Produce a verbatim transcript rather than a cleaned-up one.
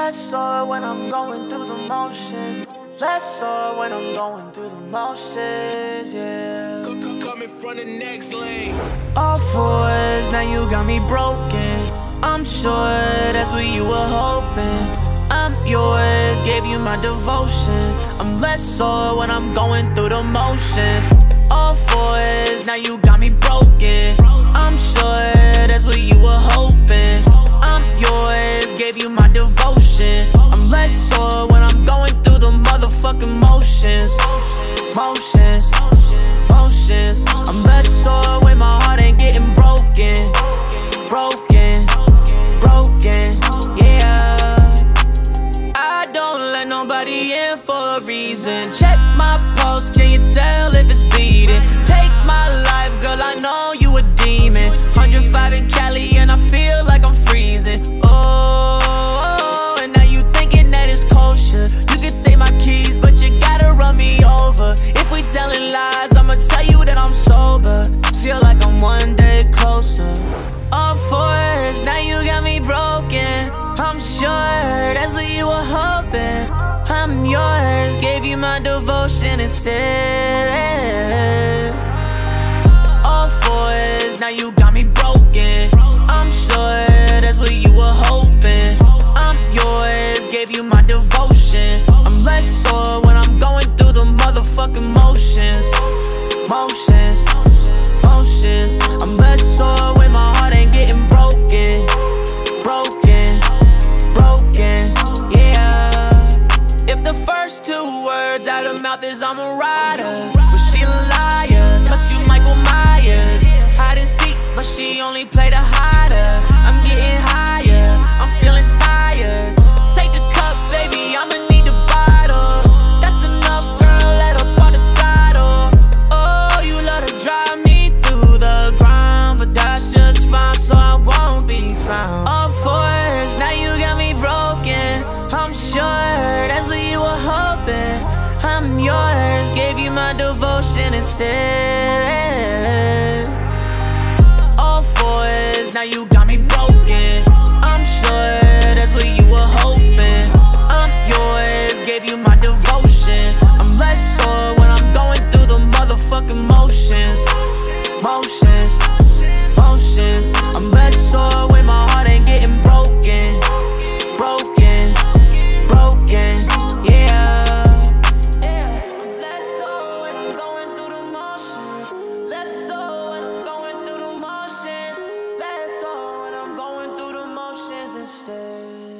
Less oil when I'm going through the motions. Less oil when I'm going through the motions, yeah. Coming from the next lane. All fours, now you got me broken. I'm sure that's what you were hoping. I'm yours, gave you my devotion. I'm less oil when I'm going through the motions. All fours, now you got me broken. I'm sure that's what you were hoping. I'm yours, gave you my devotion. I'm less sore when I'm going through the motherfucking motions. Motions, motions. I'm less sore when my heart ain't getting broken. Broken, broken, yeah. I don't let nobody in for a reason. Check my pulse, can you tell if it's beating? Take my life, girl, I know you a demon. one oh five in Cali and I feel like I'm freezing. Oh, oh, and now you thinking that it's kosher. You can take my keys, but you gotta run me over. If we telling lies, I'ma tell you that I'm sober. Feel like I'm one day closer. All fours, now you got me broken. I'm sure that's what you were hoping. I'm yours, gave you my devotion instead. All fours, now you got me broken. I'm sure that's what you were hoping. I'm yours, gave you my devotion. I'm less sore when I'm going through the motherfucking motions. Motions, motions. I'm less sore when my heart ain't getting broken. Broken, broken, yeah. If the first two words out of mouth is I'm a rider, but she a liar, cut you Michael Myers. Hide and seek, but she only played a hider. I'm getting higher, I'm feeling tired. Take the cup, baby, I'ma need a bottle. That's enough, girl, let up on the throttle. Oh, you love to drive me through the ground, but that's just fine, so I won't be found. All fours, now you got me broken. I'm sure that's what you were hoping. I'm yours, gave you my devotion instead. Now you got me broken. I'm sure that's what you were hoping. I'm yours, gave you my devotion. I'm less sore when I'm going through the motherfucking motions. Motions, motions. I'm less sore when my heart ain't getting broken. Broken, broken, yeah. I'm less sore when I'm going through the motions. Less sore when I'm going through the motions. Instead.